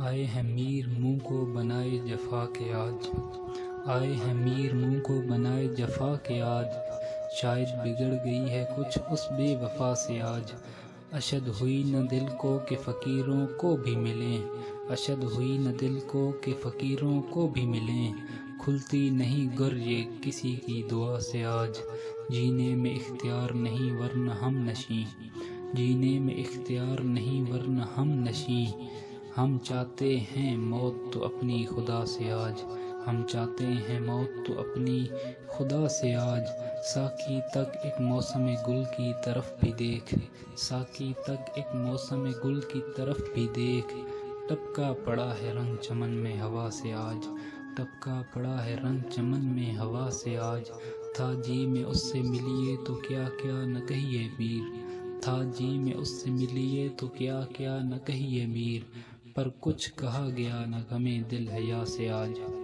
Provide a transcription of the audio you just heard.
आए हैं मीर मुँह को बनाए जफा के आज, आए हैं मीर मुँह को बनाए जफा के आज। शायद बिगड़ गई है कुछ उस बेवफा से आज। अशद हुई न दिल को कि फ़कीरों को भी मिलें, अशद हुई न दिल को कि फ़कीरों को भी मिलें। खुलती नहीं गर ये किसी की दुआ से आज। जीने में इख्तियार नहीं वरना हम नशीं, जीने में इख्तियार नहीं वरना हम नशीं। हम चाहते हैं मौत तो अपनी खुदा से आज, हम चाहते हैं मौत तो अपनी खुदा से आज। साकी तक एक मौसम गुल की तरफ भी देख, साकी तक एक मौसम गुल की तरफ भी देख। टपका पड़ा है रंग चमन में हवा से आज, टपका पड़ा है रंग चमन में हवा से आज। था जी में उससे मिलिए तो क्या क्या न कहिए मीर, था जी में उससे मिलिए तो क्या क्या न कहिए मीर। पर कुछ कहा गया न गमे दिल हया से आज।